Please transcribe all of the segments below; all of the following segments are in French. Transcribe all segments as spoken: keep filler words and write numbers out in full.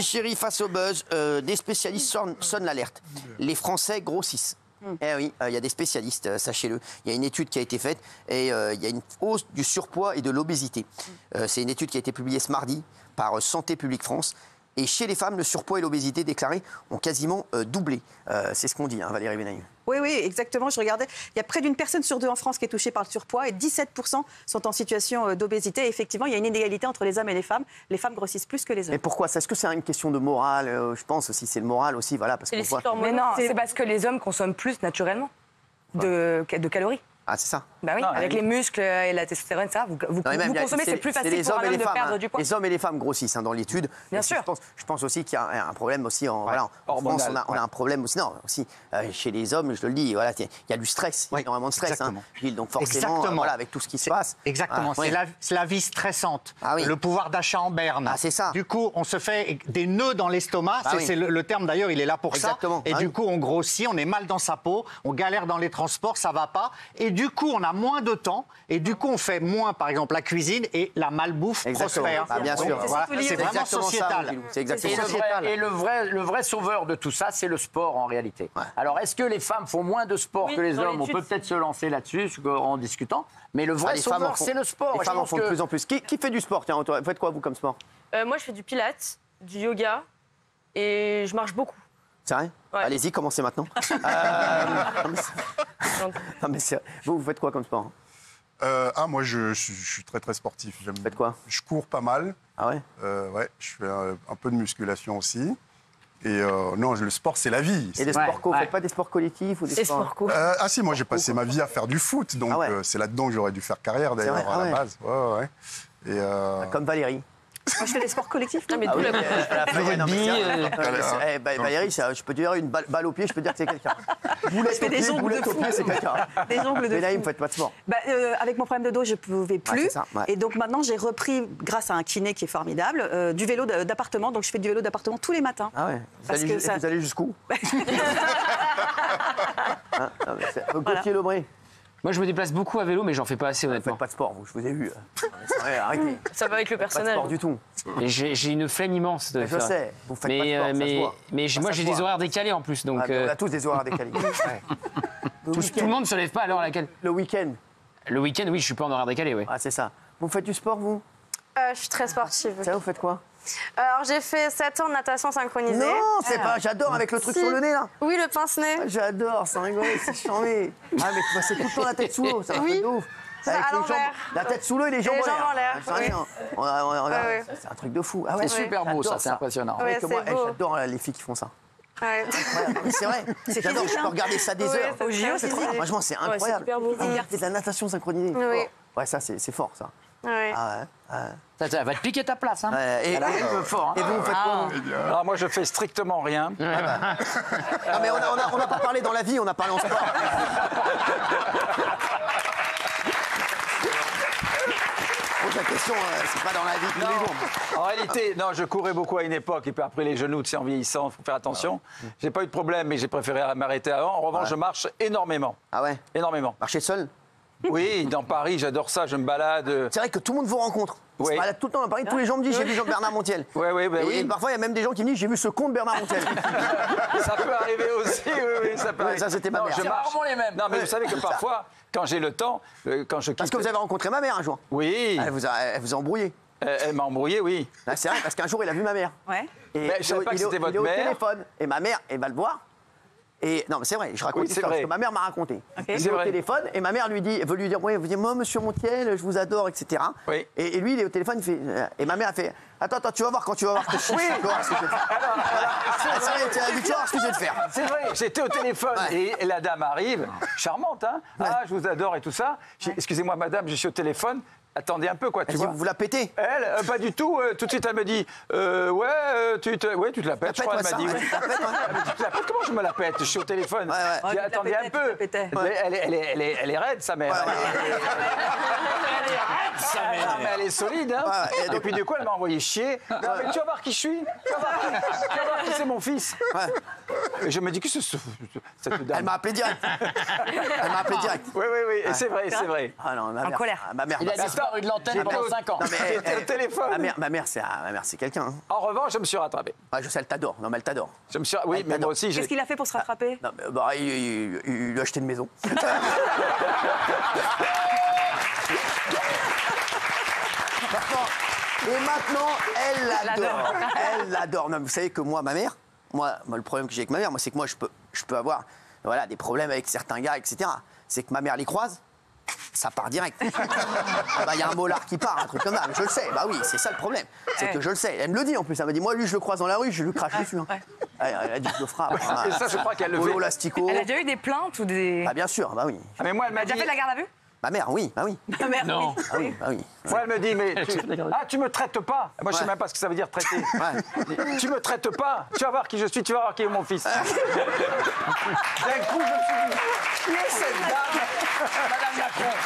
mes chéris, face au buzz, euh, des spécialistes sonnent, sonnent l'alerte. Les Français grossissent. Mmh. Eh oui, il euh, y a des spécialistes, euh, sachez-le. Il y a une étude qui a été faite et il euh, y a une hausse du surpoids et de l'obésité. Mmh. Euh, c'est une étude qui a été publiée ce mardi par euh, Santé Publique France. Et chez les femmes, le surpoids et l'obésité déclarés ont quasiment euh, doublé. Euh, c'est ce qu'on dit, hein, Valérie Benaïm. Oui, oui, exactement. Je regardais. Il y a près d'une personne sur deux en France qui est touchée par le surpoids et dix-sept pour cent sont en situation d'obésité. Effectivement, il y a une inégalité entre les hommes et les femmes. Les femmes grossissent plus que les hommes. Mais pourquoi? Est-ce que c'est une question de morale? Je pense aussi c'est le moral aussi. Voilà, parce qu'on voit... Mais non, c'est parce que les hommes consomment plus naturellement de, de calories. Ah, c'est ça. Bah oui, non, avec oui. les muscles et la testostérone, ça, vous, vous, non, vous consommez, c'est plus facile pour un homme de femmes, perdre hein, du poids. Les hommes et les femmes grossissent hein, dans l'étude. Bien sûr. Je pense, je pense aussi qu'il y a un problème aussi en, ouais, voilà, en France, on a, on a un problème aussi, non, aussi euh, chez les hommes, je le dis, voilà, il y a du stress, ouais, énormément de stress. Hein, Gilles, donc forcément, euh, voilà, avec tout ce qui se passe. Exactement, ah, ouais. c'est la, la vie stressante, ah, oui. le pouvoir d'achat en berne. Ah, c'est ça. Du coup, on se fait des nœuds dans l'estomac, ah, c'est oui. le, le terme d'ailleurs, il est là pour ça. Et du coup, on grossit, on est mal dans sa peau, on galère dans les transports, ça va pas. Et du coup, on a moins de temps et du coup, on fait moins, par exemple, la cuisine et la malbouffe exactement. prospère. Ah, bien sûr. Voilà. C'est vraiment sociétal. Ça, exactement. Et, le vrai, et le, vrai, le vrai sauveur de tout ça, c'est le sport en réalité. Ouais. Alors, est-ce que les femmes font moins de sport oui, que les hommes? On peut peut-être se lancer là-dessus en discutant. Mais le vrai ah, sauveur, c'est le sport. Les femmes en font que... de plus en plus. Qui, qui fait du sport? Tiens, faites quoi, vous, comme sport? euh, Moi, je fais du pilates, du yoga et je marche beaucoup. C'est vrai? Ouais. Allez-y, commencez maintenant. euh... non, mais vous, vous faites quoi comme sport? euh, Ah, moi, je, je, je suis très, très sportif. Vous faites quoi? Je cours pas mal. Ah ouais? euh, Ouais, je fais un, un peu de musculation aussi. Et euh, non, le sport, c'est la vie. Et les sports ouais, co, vous ouais. faites pas des sports collectifs ou des sports... Sport co. euh, Ah si, moi, j'ai passé ma vie à faire du foot. Donc, ah ouais. euh, c'est là-dedans que j'aurais dû faire carrière, d'ailleurs, à ah la ouais. base. Ouais, ouais. Et, euh... Comme Valérie. Moi, je fais des sports collectifs. Non, mais ah oui, la... euh, non, mais euh... eh, bah, Valérie, ça, je peux te dire une balle, balle au pied, je peux te dire que c'est quelqu'un. Boulette au pied, boulette au pied, c'est quelqu'un. Des ongles de fou. Mais là, il me fait pas de sport. Bah, euh, avec mon problème de dos, je ne pouvais plus. Ah, ça, ouais. Et donc maintenant, j'ai repris, grâce à un kiné qui est formidable, euh, du vélo d'appartement. Donc je fais du vélo d'appartement tous les matins. Ah ouais. Parce vous allez, ça... allez jusqu'où? hein, voilà. Gauthier Lombré. Moi, je me déplace beaucoup à vélo, mais j'en fais pas assez, honnêtement. Vous faites pas de sport, vous, je vous ai vu. Vrai, arrêtez. Ça va avec le personnel. Pas de sport du tout. J'ai une flemme immense de mais faire. Je sais, vous faites mais, pas de sport, euh, mais, ça se voit. Mais ça moi, j'ai des horaires décalés en plus. Donc, ah, euh... on a tous des horaires décalés. ouais. le tout, tout le monde ne se lève pas à l'heure à laquelle. Le week-end. Le week-end, oui, je suis pas en horaire décalé, oui. Ah, c'est ça. Vous faites du sport, vous? euh, Je suis très sportive. Ça, vous faites quoi? Alors, j'ai fait sept ans de natation synchronisée. Non, c'est euh... pas... J'adore, avec le truc si. sur le nez, là. Oui, le pince-nez. J'adore, c'est rigolo, c'est charmé. Ah, mais c'est tout le temps la tête sous l'eau, ça oui. fait de ouf. Avec à l'envers. La tête sous l'eau et les jambes en l'air. Oui. On, on, on, oui, oui. C'est un truc de fou. Ah, ouais, c'est oui. super beau, ça, c'est impressionnant. Oui, j'adore les filles qui font ça. Ouais. Ouais, c'est vrai, j'adore, je peux regarder ça des heures. Au J O, c'est trop. Franchement, c'est incroyable. C'est de la natation synchronisée. Ouais, ça, c'est fort, ça. Ouais. Ah ouais, ouais. Ça, ça va te piquer ta place. Hein. Ouais, et, et, euh, fort, hein. et vous, vous faites ah, quoi? Alors moi, je fais strictement rien. Ouais, ah bah. euh... Non, mais on n'a pas parlé dans la vie, on a parlé en sport. La question, euh, c'est pas dans la vie tous les jours. En réalité, non, je courais beaucoup à une époque et puis après les genoux, tu sais, en vieillissant, il faut faire attention. Ah ouais. J'ai pas eu de problème, mais j'ai préféré m'arrêter avant. En revanche, ah ouais. je marche énormément. Ah ouais? Énormément. Marcher seul? Oui, dans Paris, j'adore ça, je me balade. C'est vrai que tout le monde vous rencontre. On oui. se balade tout le temps dans Paris, tous les gens me disent j'ai vu Jean-Bernard Montiel. Oui, oui, ben et oui. Parfois, il y a même des gens qui me disent j'ai vu ce con de Bernard Montiel. Ça peut arriver aussi, oui, oui, ça peut ouais, arriver. Ça, c'était ma mère. C'est rarement les mêmes. Non, mais oui. vous savez que parfois, quand j'ai le temps, quand je quitte... Parce que vous avez rencontré ma mère un jour. Oui. Elle vous a, elle vous a embrouillé. Euh, elle m'a embrouillé, oui. Ah, c'est vrai, parce qu'un jour, il a vu ma mère. Ouais. Et mais je savais pas que c'était votre mère. Il est au téléphone. Et ma mère, elle va le voir. Et non, mais c'est vrai, je raconte oui, ça parce que ma mère m'a raconté. Okay. Il est, est au vrai. téléphone et ma mère lui dit, veut lui dire, oui, vous dites, moi, monsieur Montiel, je vous adore, et cetera. Oui. Et, et lui, il est au téléphone, il fait, euh, et ma mère a fait, attends, attends, tu vas voir quand tu vas voir. Oui. Tu vas voir ce que je vais te faire. Tu vas vite voir ce que je vais te faire. C'est vrai, j'étais au téléphone ouais. et la dame arrive, charmante, hein. Ouais. Ah, je vous adore et tout ça. Excusez-moi, madame, je suis au téléphone. Attendez un peu, quoi, tu vois. Vous la pétez? Elle, euh, pas du tout. Euh, tout de suite, elle me dit euh, ouais, euh, tu te... ouais, tu te la pètes, je crois. Elle m'a dit oui. Comment je me la pète? Je suis au téléphone. Ouais, ouais. Dis, attendez un peu. Elle est, elle, est, elle, est, elle est raide, sa mère. Ouais, ouais. Elle est raide, sa mère. Non, mais elle est solide, hein. Ouais, ouais. Et puis, du coup, elle m'a envoyé chier. Non, mais tu vas voir qui je suis. Tu vas voir qui, qui c'est mon fils. Ouais. Je me dis que ce, ce, cette dame... Elle m'a appelé direct. Elle m'a appelé direct. Oui, oui, oui. Ouais. C'est vrai, c'est vrai. Ah non, ma mère, en colère. Ma mère, il a disparu de l'antenne pendant cinq ans. Non, mais, elle, elle, téléphone. Ma mère, ma mère c'est uh, quelqu'un. Hein. En revanche, je me suis rattrapé. Ah, je sais, elle t'adore. Non, mais elle t'adore. Je me suis... Oui, elle mais moi aussi. Qu'est-ce qu'il a fait pour se rattraper? Ah, non, mais, bah, il, il, il, il lui a acheté une maison. Et maintenant, elle l'adore. Elle l'adore. Vous savez que moi, ma mère, moi, moi le problème que j'ai avec ma mère, c'est que moi, je peux, je peux avoir voilà, des problèmes avec certains gars, et cetera. C'est que ma mère les croise, ça part direct. Il ah bah, y a un mollard qui part, un truc comme ça. Je le sais. Bah oui, c'est ça le problème. C'est ouais. que je le sais. Elle me le dit en plus. Elle m'a dit, moi, lui, je le croise dans la rue, je lui crache dessus. Hein. Ouais. Elle, elle a dit que je le frappe. Et ça, je crois qu'elle le fait. Elle a déjà eu des plaintes ou des... Ah bien sûr, bah oui. Ah, mais moi, elle m'a dit... T'as fait la garde à vue ? Ma mère, oui, bah oui. Ma mère, non. Oui. Ah oui, bah oui. Moi, elle me dit, mais tu... ah, tu me traites pas. Moi, ouais. je sais même pas ce que ça veut dire traiter. Ouais. Tu me traites pas. Tu vas voir qui je suis, tu vas voir qui est mon fils. D'un coup, je me suis dit, qui est cette dame, Madame Macron?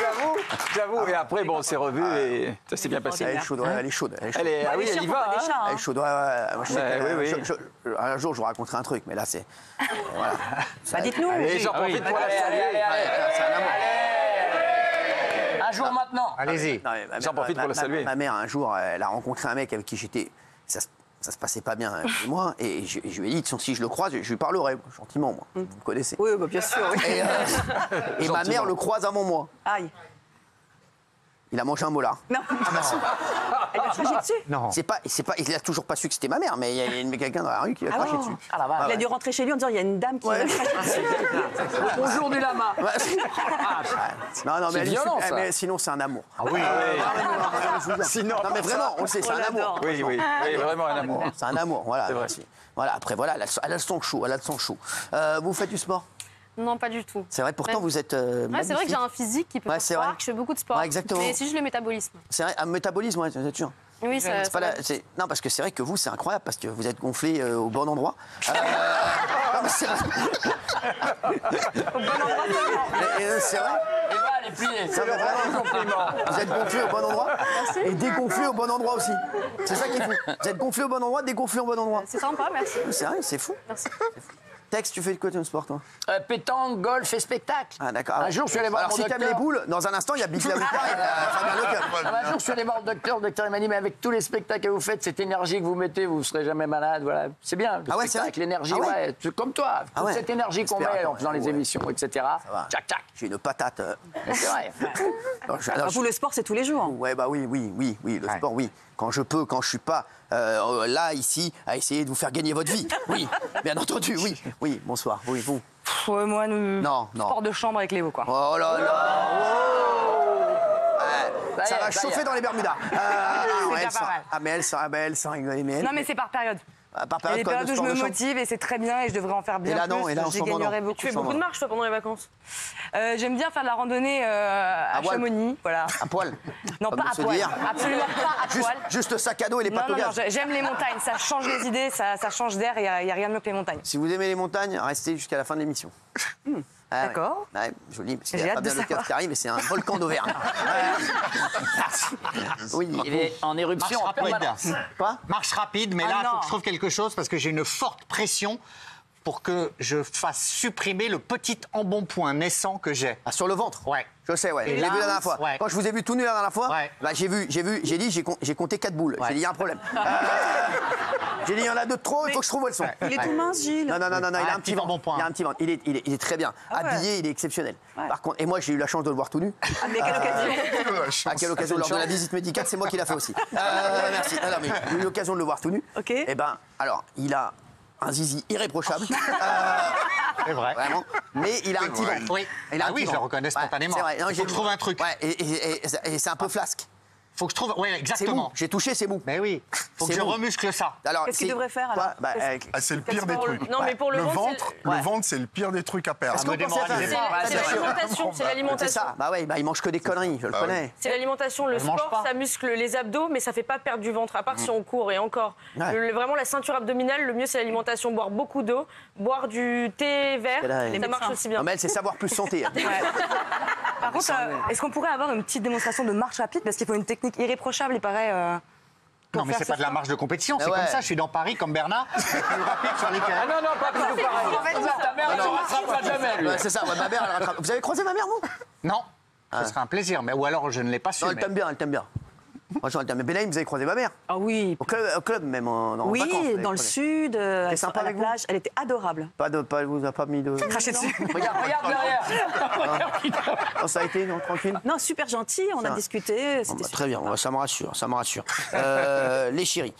J'avoue, j'avoue. Ah, et après, bon, on s'est revus ah, et ça s'est bien passé. Elle est chaude, elle est chaude. Elle est chaude. Elle est... Ah oui, elle y va. Hein. Elle est chaude, ouais, ouais. ouais, ouais, ouais, ouais. Je, je, un jour, je vous raconterai un truc, mais là, c'est... Voilà. Bah, dites-nous. Allez, j'en profite pour la saluer. C'est un amour. Un jour maintenant. Allez-y. J'en profite pour la saluer. Ma mère, un jour, elle a rencontré un mec avec qui j'étais... Ça se passait pas bien avec moi, et je, je lui ai dit, si je le croise, je, je lui parlerai, gentiment, moi. Vous me connaissez. Oui, bah, bien sûr. Oui. Et, euh, et ma mère le croise avant moi. Aïe. Il a mangé un mollard. Non. Ah, bah, non. Elle a craché dessus. Non. C'est pas, c'est pas, il a toujours pas su que c'était ma mère, mais il y a, a quelqu'un dans la rue qui a ah craché bon. dessus. Ah, là, bah, il ouais. a dû rentrer chez lui en disant, il y a une dame qui ouais. a craché dessus. Bonjour du lama. Non, non, mais, violent, ça. mais sinon, c'est un amour. Ah oui. Sinon, non, mais vraiment, on le sait, c'est un amour. Oui, oui, oui, vraiment un amour. C'est un amour, voilà. C'est vrai. Voilà, après, voilà, elle a le sang chaud, elle a le sang chaud. Euh, vous faites du sport? Non, pas du tout. C'est vrai, pourtant, ouais. vous êtes euh, ouais, c'est vrai que j'ai un physique qui peut ouais, faire que je fais beaucoup de sport. Ouais, exactement. Mais c'est juste le métabolisme. C'est vrai, un métabolisme, ouais, c'est sûr. Oui, c'est vrai. La... Non, parce que c'est vrai que vous, c'est incroyable, parce que vous êtes gonflé euh, au bon endroit. Euh... non, mais c'est vrai. Au bon endroit, c'est vrai. Et va, les pliés. C'est vraiment un compliment. Vous êtes gonflé au bon endroit. Merci. Et dégonflé au bon endroit aussi. C'est ça qui est fou. Vous êtes gonflé au bon endroit, dégonflé au bon endroit. C'est sympa, merci. C'est vrai, c'est fou. Merci. Tex, tu fais quoi comme sport, toi? euh, Pétanque, golf et spectacle. Ah, d'accord. Un jour, je suis allé voir mon docteur. Alors, si t'aimes les boules, dans un instant, il y a Big Laouka et la... Un jour, je suis allé voir le docteur. Le docteur, il m'a dit, mais avec tous les spectacles que vous faites, cette énergie que vous mettez, vous ne serez jamais malade. Voilà. C'est bien. Ah ouais, c'est vrai. L'énergie, ah ouais. ouais, comme toi. Toute ah ouais. cette énergie qu'on met en faisant ouais. les émissions, et cetera. Tchac, tchac. J'ai une patate. Euh... C'est vrai. Alors, je... Alors, vous, le sport, c'est tous les jours. Ouais, bah oui, oui, oui, oui. Le ouais. sport, oui. Quand je peux, quand je suis pas euh, là, ici, à essayer de vous faire gagner votre vie. Oui, bien entendu, oui. Oui, bonsoir. Oui, vous. Pff, euh, moi, nous... Non, non. Sport de chambre avec Léo, quoi. Oh là là oh euh, ça, ça va chauffer dans les Bermudas. Euh, c'est déjà pas mal. Ah, mais elle sent, ah, mais elle sent, elle, mais elle... Non, mais c'est par période. Ah, par période, quoi, périodes où je me motive et c'est très bien et je devrais en faire bien. Et là, non, plus, et là, j'y gagnerais beaucoup. Tu fais beaucoup de marches, toi, pendant les vacances? euh, J'aime bien faire de la randonnée euh, à, à Chamonix. Voilà. À poil? Non, pas à poil. Absolument pas à poil. Juste sac à dos et les pâtes au gaz. J'aime les montagnes, ça change les idées, ça, ça change d'air et il n'y a, a rien de mieux que les montagnes. Si vous aimez les montagnes, restez jusqu'à la fin de l'émission. Mmh. Ah, d'accord. Ouais. Ouais, joli, parce qu'il y a pas bien le cas qui arrive et c'est un volcan d'Auvergne. Oui, il est en éruption. Marche rapide. Pas Marche rapide, mais ah, là, il faut que je trouve quelque chose parce que j'ai une forte pression pour que je fasse supprimer le petit embonpoint naissant que j'ai. Ah, sur le ventre? Ouais. Je sais, ouais. Je l'ai vu la dernière fois. Ouais. Quand je vous ai vu tout nu la dernière fois, ouais. bah, j'ai vu, j'ai vu, j'ai dit, j'ai com compté quatre boules. Ouais. J'ai dit, il y a un problème. euh... J'ai dit, il y en a deux de trop, il faut que je trouve où elles sont. Il est tout mince, Gilles. Non, non, non, non, non ah, il a un petit ventre. Il a un petit ventre. Il est, il est, il est très bien. Ah ouais. Habillé, il est exceptionnel. Ouais. Par contre, et moi, j'ai eu la chance de le voir tout nu. Ah, mais quelle euh... occasion. À quelle occasion? Lors de la visite médicale, c'est moi qui l'a fait aussi. Euh, merci. Non, non, mais j'ai eu l'occasion de le voir tout nu. Ok. Eh ben, alors, il a un zizi irréprochable. euh... C'est vrai. Vraiment. Mais il a un petit ventre. Oui. Il a ah un oui, je le reconnais spontanément. Ouais, c'est vrai. Non, il faut trouver un truc. Ouais, et, et, et, et c'est un peu flasque. Faut que je trouve. Oui, exactement. J'ai touché, c'est mou. Mais oui. Faut que mou. je remuscle ça. Qu'est-ce qu'il devrait faire alors? bah, C'est bah, euh, le pire des trucs. Non, mais pour le, le ventre, le ouais. ventre, c'est le pire des trucs à perdre. C'est l'alimentation. C'est l'alimentation. Bah oui, bah il mange que des conneries. Je le connais. C'est l'alimentation. Le sport, ça muscle les abdos, mais ça fait pas perdre du ventre. À part si on court et encore. Vraiment, la ceinture abdominale, le mieux, c'est l'alimentation. Boire beaucoup d'eau, boire du thé vert, ça marche aussi bien. Non, mais elle, c'est savoir plus santé. Par contre, est-ce qu'on pourrait avoir une petite démonstration de marche rapide parce qu'il faut une technique irréprochable, il paraît. Euh... Non, mais c'est pas de la marge de compétition, c'est comme ça, je suis dans Paris comme Bernard, plus rapide sur les terrains. Ah non, non, pas plus de Paris. Ta mère, elle ne rattrapera jamais. C'est ça, ma mère, elle rattrape. Vous avez croisé ma mère, vous? Non, ce serait un plaisir, mais ou alors je ne l'ai pas su. Non, elle t'aime bien, elle t'aime bien. Franchement, elle t'aime bien. Benaïm, vous avez croisé ma mère? Ah oui. Au club, même, dans les vacances. Oui, dans le sud, à la plage, elle était adorable. Pas de, pas, vous a pas mis de... Craché dessus. Regarde, regarde derrière. Ça a été, non, tranquille? Non, super gentil, on a discuté. Très bien, ça me rassure, ça me rassure. Les chéris.